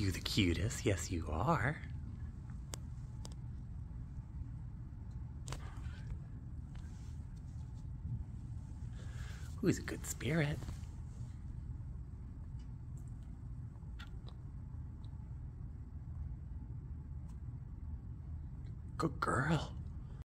you the cutest. Yes, you are. Who's a good spirit? Good girl.